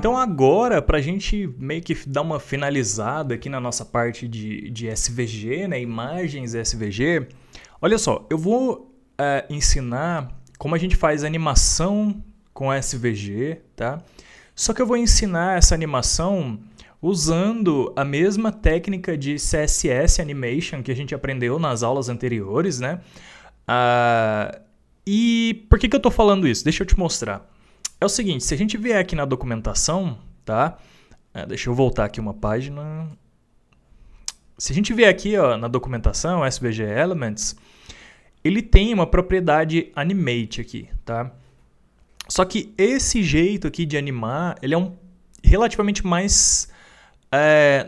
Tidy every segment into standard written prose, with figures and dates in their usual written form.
Então agora, para a gente meio que dar uma finalizada aqui na nossa parte de SVG, né, imagens SVG, olha só, eu vou ensinar como a gente faz animação com SVG, tá? Só que eu vou ensinar essa animação usando a mesma técnica de CSS Animation que a gente aprendeu nas aulas anteriores, né? E por que que eu tô falando isso? Deixa eu te mostrar. É o seguinte, se a gente vier aqui na documentação, tá? Deixa eu voltar aqui uma página. Se a gente vier aqui, ó, na documentação, SVG Elements, ele tem uma propriedade animate aqui, tá? Só que esse jeito aqui de animar, ele é um relativamente mais...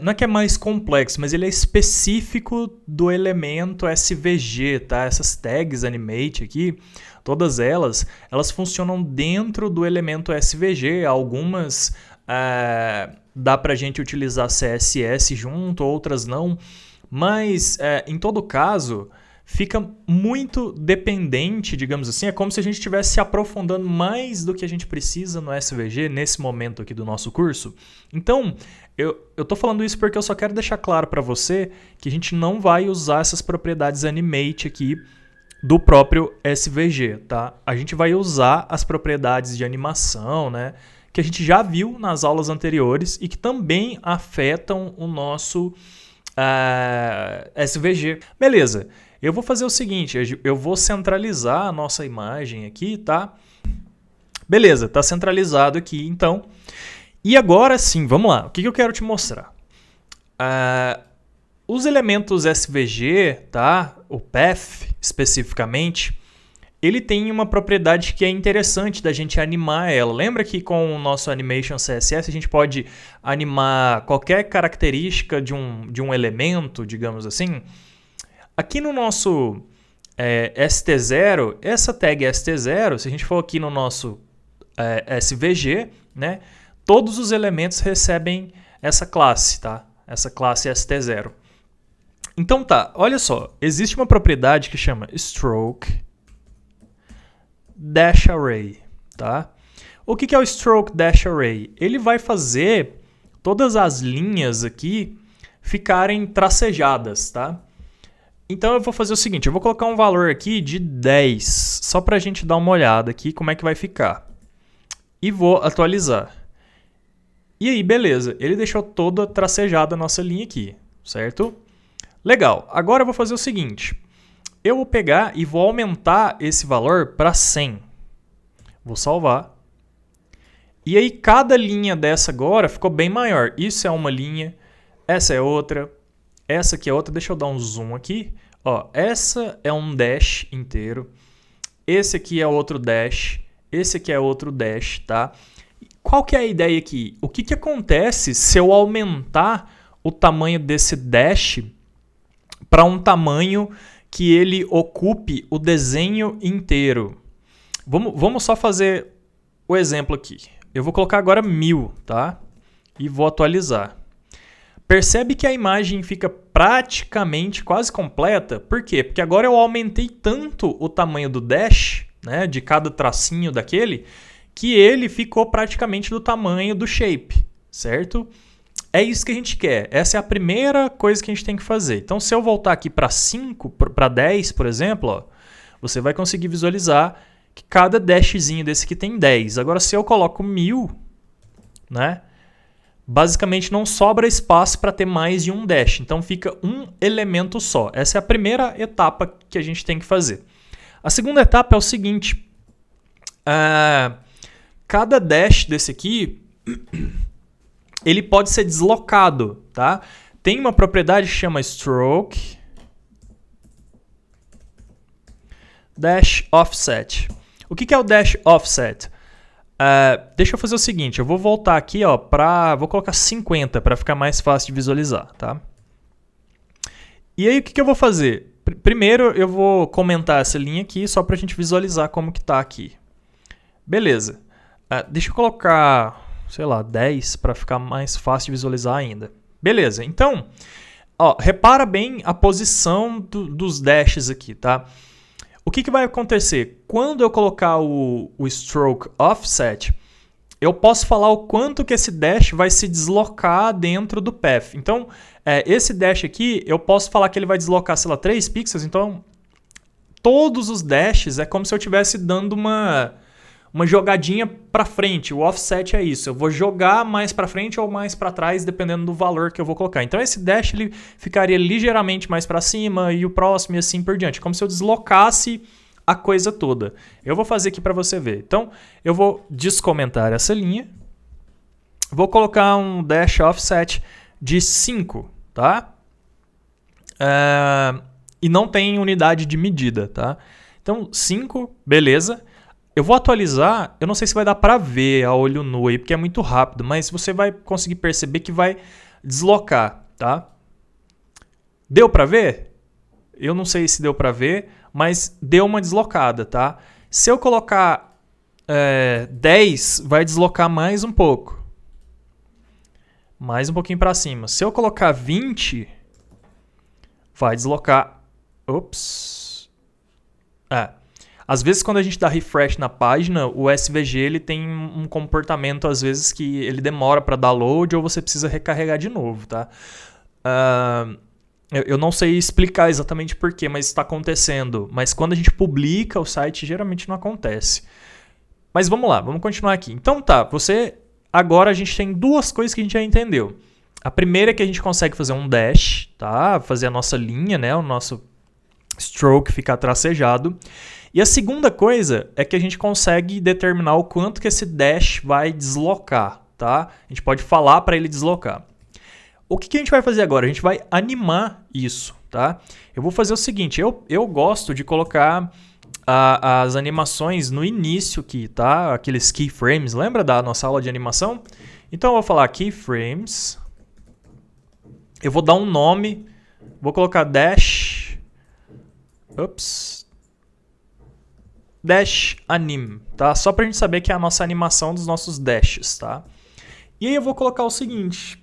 não é que é mais complexo, mas ele é específico do elemento SVG, tá? Essas tags animate aqui, todas elas funcionam dentro do elemento SVG. Algumas dá pra gente utilizar CSS junto, outras não. Mas, em todo caso, fica muito dependente, digamos assim. É como se a gente estivesse se aprofundando mais do que a gente precisa no SVG nesse momento aqui do nosso curso. Então... Eu tô falando isso porque eu só quero deixar claro para você que a gente não vai usar essas propriedades animate aqui do próprio SVG, tá? A gente vai usar as propriedades de animação, né? Que a gente já viu nas aulas anteriores e que também afetam o nosso SVG. Beleza, eu vou fazer o seguinte, eu vou centralizar a nossa imagem aqui, tá? Beleza, tá centralizado aqui, então... E agora sim, vamos lá. O que eu quero te mostrar? Os elementos SVG, tá? O path, especificamente, ele tem uma propriedade que é interessante da gente animar ela. Lembra que com o nosso Animation CSS a gente pode animar qualquer característica de um elemento, digamos assim? Aqui no nosso ST0, essa tag ST0, se a gente for aqui no nosso SVG, né? Todos os elementos recebem essa classe, tá? Essa classe ST0. Então tá, olha só. Existe uma propriedade que chama stroke-dasharray, tá? O que é o stroke-dasharray? Ele vai fazer todas as linhas aqui ficarem tracejadas, tá? Então eu vou fazer o seguinte, eu vou colocar um valor aqui de 10, só pra gente dar uma olhada aqui como é que vai ficar. E vou atualizar. E aí, beleza, ele deixou toda tracejada a nossa linha aqui, certo? Legal, agora eu vou fazer o seguinte, eu vou pegar e vou aumentar esse valor para 100. Vou salvar. E aí cada linha dessa agora ficou bem maior. Isso é uma linha, essa é outra, essa aqui é outra. Deixa eu dar um zoom aqui. Ó, essa é um dash inteiro, esse aqui é outro dash, esse aqui é outro dash, tá? Qual que é a ideia aqui? O que acontece se eu aumentar o tamanho desse dash para um tamanho que ele ocupe o desenho inteiro? Vamos só fazer o exemplo aqui. Eu vou colocar agora 1000, tá? E vou atualizar. Percebe que a imagem fica praticamente quase completa. Por quê? Porque agora eu aumentei tanto o tamanho do dash, né, de cada tracinho daquele, que ele ficou praticamente do tamanho do shape, certo? É isso que a gente quer. Essa é a primeira coisa que a gente tem que fazer. Então, se eu voltar aqui para 5, para 10, por exemplo, ó, você vai conseguir visualizar que cada dashzinho desse aqui tem 10. Agora, se eu coloco 1000, né, basicamente não sobra espaço para ter mais de um dash. Então, fica um elemento só. Essa é a primeira etapa que a gente tem que fazer. A segunda etapa é o seguinte. Cada dash desse aqui, ele pode ser deslocado, tá? Tem uma propriedade que chama stroke-dashoffset. O que é o dash-offset? Deixa eu fazer o seguinte, eu vou voltar aqui, ó, vou colocar 50 para ficar mais fácil de visualizar, tá? E aí o que eu vou fazer? Primeiro eu vou comentar essa linha aqui só para a gente visualizar como que tá aqui. Beleza. Deixa eu colocar, sei lá, 10 para ficar mais fácil de visualizar ainda. Beleza, então, ó, repara bem a posição dos dashes aqui, tá? O que vai acontecer? Quando eu colocar o stroke offset, eu posso falar o quanto que esse dash vai se deslocar dentro do path. Então, esse dash aqui, eu posso falar que ele vai deslocar, sei lá, 3 pixels. Então, todos os dashes é como se eu estivesse dando uma jogadinha para frente. O offset é isso. Eu vou jogar mais para frente ou mais para trás, dependendo do valor que eu vou colocar. Então, esse dash ele ficaria ligeiramente mais para cima e o próximo e assim por diante. Como se eu deslocasse a coisa toda. Eu vou fazer aqui para você ver. Então, eu vou descomentar essa linha. Vou colocar um dash offset de 5, tá? E não tem unidade de medida, tá? Então, 5, beleza. Eu vou atualizar, eu não sei se vai dar para ver a olho nu aí, porque é muito rápido, mas você vai conseguir perceber que vai deslocar, tá? Deu para ver? Eu não sei se deu para ver, mas deu uma deslocada, tá? Se eu colocar 10, vai deslocar mais um pouco. Mais um pouquinho para cima. Se eu colocar 20, vai deslocar... Ops. Às vezes, quando a gente dá refresh na página, o SVG ele tem um comportamento, às vezes, que ele demora para download ou você precisa recarregar de novo, tá? Eu não sei explicar exatamente porquê, mas está acontecendo. Mas quando a gente publica o site, geralmente não acontece. Mas vamos lá, vamos continuar aqui. Então tá, agora a gente tem duas coisas que a gente já entendeu. A primeira é que a gente consegue fazer um dash, tá? Fazer a nossa linha, né? O nosso stroke ficar tracejado. E a segunda coisa é que a gente consegue determinar o quanto que esse dash vai deslocar, tá? A gente pode falar para ele deslocar. O que a gente vai fazer agora? A gente vai animar isso, tá? Eu vou fazer o seguinte, eu gosto de colocar as animações no início aqui, tá? Aqueles keyframes, lembra da nossa aula de animação? Então eu vou falar keyframes, eu vou dar um nome, vou colocar dash-anim, tá? Só pra gente saber que é a nossa animação dos nossos dashes, tá? E aí eu vou colocar o seguinte...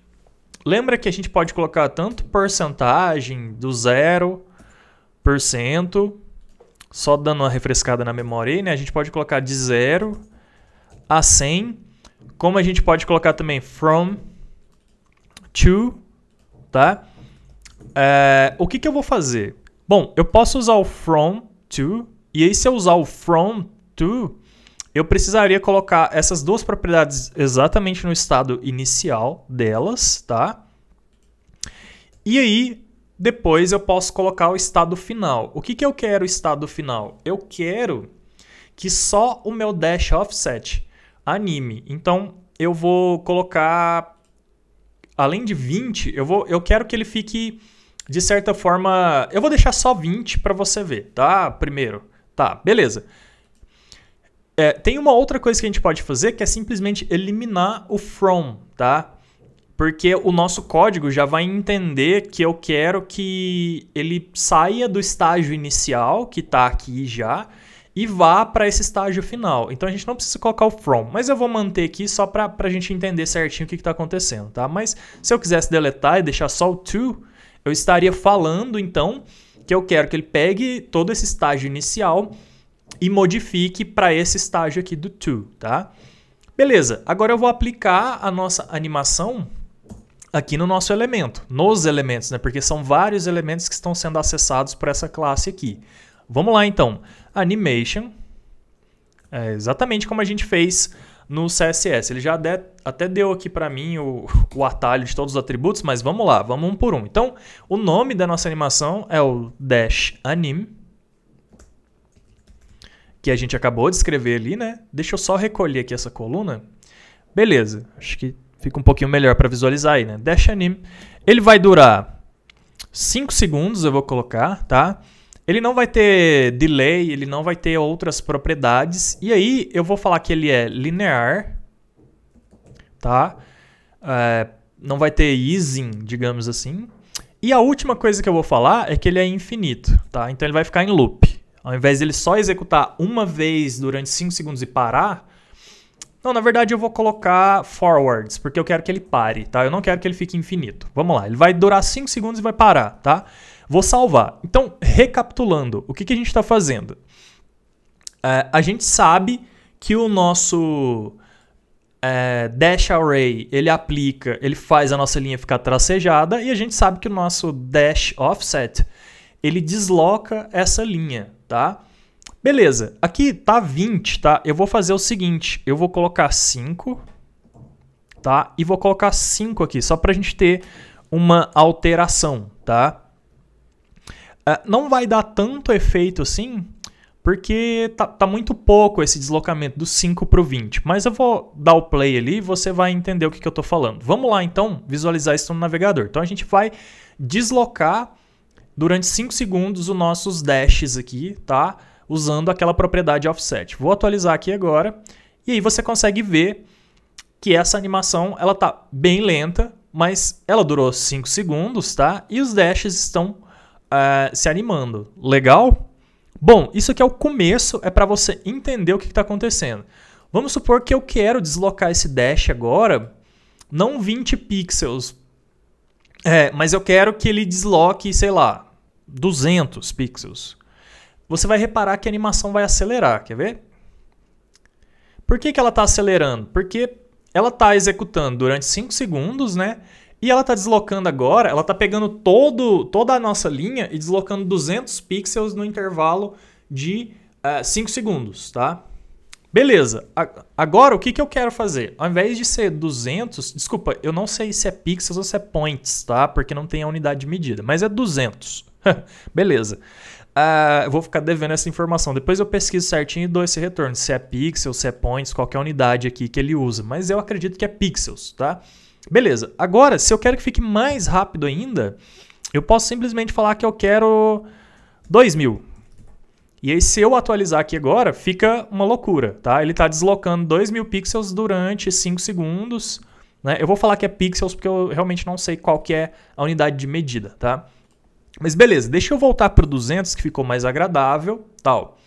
Lembra que a gente pode colocar tanto porcentagem do 0%, só dando uma refrescada na memória aí, né? A gente pode colocar de 0 a 100, como a gente pode colocar também from to, tá? O que eu vou fazer? Bom, eu posso usar o from to, e aí se eu usar o from to, eu precisaria colocar essas duas propriedades exatamente no estado inicial delas, tá? E aí, depois eu posso colocar o estado final. O que eu quero o estado final? Eu quero que só o meu dash offset anime. Então, eu vou colocar, além de 20, eu quero que ele fique, de certa forma... Eu vou deixar só 20 para você ver, tá? Primeiro. Tá, beleza. Tem uma outra coisa que a gente pode fazer, que é simplesmente eliminar o from, tá? Porque o nosso código já vai entender que eu quero que ele saia do estágio inicial, que está aqui já, e vá para esse estágio final. Então, a gente não precisa colocar o from, mas eu vou manter aqui só para a gente entender certinho o que está acontecendo, tá? Mas se eu quisesse deletar e deixar só o to, eu estaria falando, então, que eu quero que ele pegue todo esse estágio inicial e modifique para esse estágio aqui do to, tá? Beleza, agora eu vou aplicar a nossa animação aqui no nosso elemento, nos elementos, né? Porque são vários elementos que estão sendo acessados por essa classe aqui. Vamos lá, então. Animation, exatamente como a gente fez no CSS. Ele já até deu aqui para mim o atalho de todos os atributos, mas vamos lá, vamos um por um. Então, o nome da nossa animação é o dash-anim, que a gente acabou de escrever ali, né? Deixa eu só recolher aqui essa coluna. Beleza, acho que fica um pouquinho melhor para visualizar aí, né? Dash-anim. Ele vai durar 5 segundos, eu vou colocar, tá? Ele não vai ter delay, ele não vai ter outras propriedades. E aí eu vou falar que ele é linear, tá? Não vai ter easing, digamos assim. E a última coisa que eu vou falar é que ele é infinito, tá? Então ele vai ficar em loop. Ao invés dele só executar uma vez durante 5 segundos e parar... Não, na verdade eu vou colocar forwards, porque eu quero que ele pare, tá? Eu não quero que ele fique infinito. Vamos lá, ele vai durar 5 segundos e vai parar, tá? Vou salvar. Então, recapitulando, o que a gente está fazendo? A gente sabe que o nosso dash-array, ele aplica, ele faz a nossa linha ficar tracejada, e a gente sabe que o nosso dash-offset, ele desloca essa linha, tá? Beleza, aqui tá 20, tá? Eu vou fazer o seguinte, eu vou colocar 5, tá? E vou colocar 5 aqui, só pra gente ter uma alteração, tá? Não vai dar tanto efeito assim, porque tá muito pouco esse deslocamento do 5 para o 20. Mas eu vou dar o play ali e você vai entender o que eu estou falando. Vamos lá, então, visualizar isso no navegador. Então, a gente vai deslocar durante 5 segundos os nossos dashes aqui, tá? Usando aquela propriedade offset. Vou atualizar aqui agora. E aí você consegue ver que essa animação ela tá bem lenta, mas ela durou 5 segundos, tá? E os dashes estão se animando. Legal? Bom, isso aqui é o começo, é para você entender o que está acontecendo. Vamos supor que eu quero deslocar esse dash agora, não 20 pixels, mas eu quero que ele desloque, sei lá, 200 pixels. Você vai reparar que a animação vai acelerar, quer ver? Por que que ela está acelerando? Porque ela está executando durante 5 segundos, né? E ela está deslocando agora, ela está pegando toda a nossa linha e deslocando 200 pixels no intervalo de 5 segundos, tá? Beleza, agora o que eu quero fazer? Ao invés de ser 200, desculpa, eu não sei se é pixels ou se é points, tá? Porque não tem a unidade de medida, mas é 200. Beleza, eu vou ficar devendo essa informação, depois eu pesquiso certinho e dou esse retorno, se é pixels, se é points, qualquer unidade aqui que ele usa, mas eu acredito que é pixels, tá? Beleza, agora se eu quero que fique mais rápido ainda, eu posso simplesmente falar que eu quero 2000. E aí se eu atualizar aqui agora, fica uma loucura, tá? Ele está deslocando 2000 pixels durante 5 segundos, né? Eu vou falar que é pixels porque eu realmente não sei qual que é a unidade de medida, tá? Mas beleza, deixa eu voltar para o 200 que ficou mais agradável, tal.